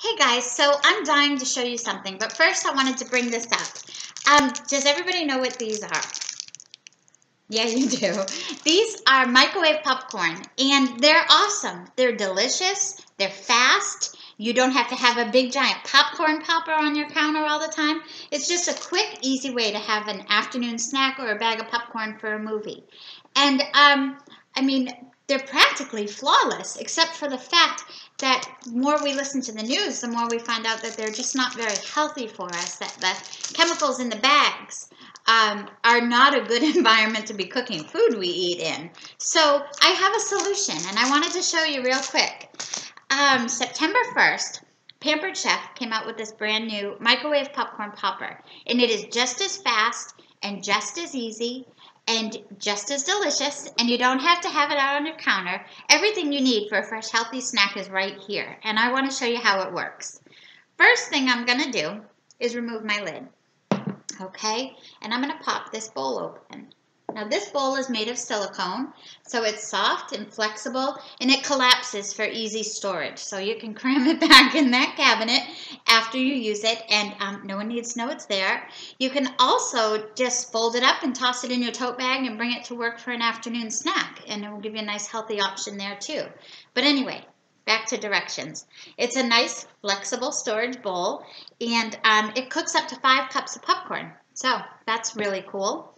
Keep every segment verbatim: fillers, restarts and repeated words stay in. Hey guys, so I'm dying to show you something, but first I wanted to bring this up. Um, does everybody know what these are? Yeah, you do. These are microwave popcorn, and they're awesome. They're delicious. They're fast. You don't have to have a big giant popcorn popper on your counter all the time. It's just a quick, easy way to have an afternoon snack or a bag of popcorn for a movie. And, um, I mean, they're practically flawless, except for the fact that the more we listen to the news, the more we find out that they're just not very healthy for us, that the chemicals in the bags um, are not a good environment to be cooking food we eat in. So I have a solution, and I wanted to show you real quick. Um, September first, Pampered Chef came out with this brand new microwave popcorn popper, and it is just as fast and just as easy and just as delicious, and you don't have to have it out on your counter. Everything you need for a fresh, healthy snack is right here, and I want to show you how it works. First thing I'm going to do is remove my lid, okay? And I'm going to pop this bowl open. Now, this bowl is made of silicone, so it's soft and flexible, and it collapses for easy storage, so you can cram it back in that cabinet after you use it, and um, no one needs to know it's there. You can also just fold it up and toss it in your tote bag and bring it to work for an afternoon snack, and it will give you a nice, healthy option there, too. But anyway, back to directions. It's a nice, flexible storage bowl, and um, it cooks up to five cups of popcorn, so that's really cool.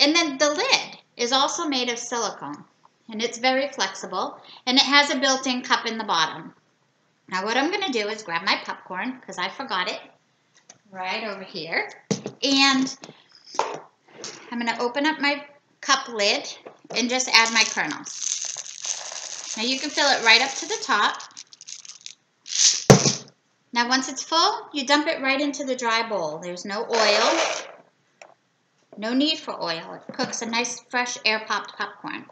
And then the lid is also made of silicone, and it's very flexible, and it has a built-in cup in the bottom. Now what I'm going to do is grab my popcorn, because I forgot it, right over here, and I'm going to open up my cup lid and just add my kernels. Now you can fill it right up to the top. Now once it's full, you dump it right into the dry bowl. There's no oil. No need for oil. It cooks a nice, fresh, air-popped popcorn.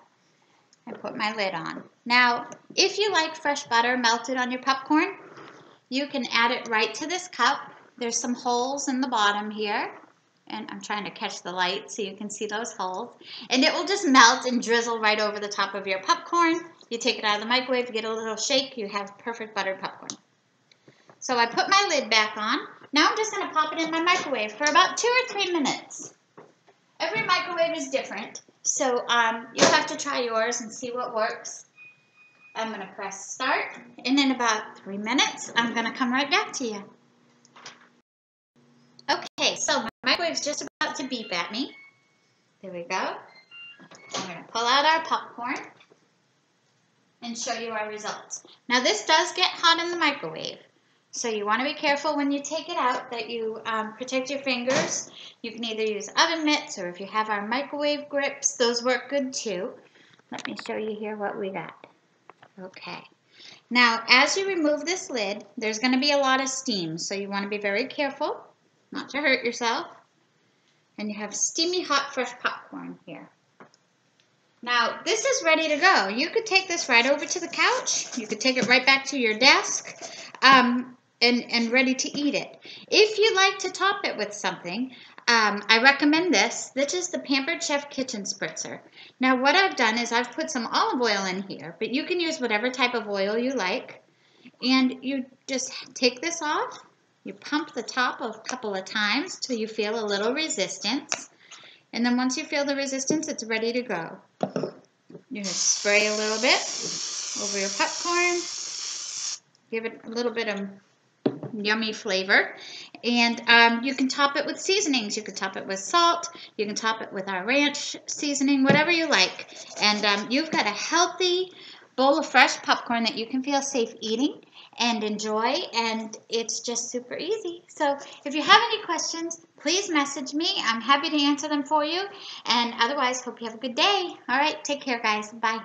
I put my lid on. Now, if you like fresh butter melted on your popcorn, you can add it right to this cup. There's some holes in the bottom here, and I'm trying to catch the light so you can see those holes. And it will just melt and drizzle right over the top of your popcorn. You take it out of the microwave, you get a little shake, you have perfect buttered popcorn. So I put my lid back on. Now I'm just going to pop it in my microwave for about two or three minutes. Every microwave is different, so um, you'll have to try yours and see what works. I'm going to press start, and in about three minutes, I'm going to come right back to you. Okay, so my microwave's just about to beep at me. There we go. I'm going to pull out our popcorn and show you our results. Now, this does get hot in the microwave. So you want to be careful when you take it out that you um, protect your fingers. You can either use oven mitts or if you have our microwave grips, those work good too. Let me show you here what we got. Okay. Now, as you remove this lid, there's going to be a lot of steam. So you want to be very careful not to hurt yourself. And you have steamy, hot, fresh popcorn here. Now, this is ready to go. You could take this right over to the couch. You could take it right back to your desk. Um, And, and ready to eat it. If you like to top it with something, um, I recommend this. This is the Pampered Chef Kitchen Spritzer. Now what I've done is I've put some olive oil in here, but you can use whatever type of oil you like. And you just take this off, you pump the top a couple of times till you feel a little resistance. And then once you feel the resistance, it's ready to go. You just spray a little bit over your popcorn, give it a little bit of yummy flavor, and um, you can top it with seasonings. You can top it with salt, you can top it with our ranch seasoning, whatever you like, and um, you've got a healthy bowl of fresh popcorn that you can feel safe eating and enjoy, and it's just super easy. So if you have any questions, please message me. I'm happy to answer them for you, and otherwise, hope you have a good day. All right, take care, guys. Bye.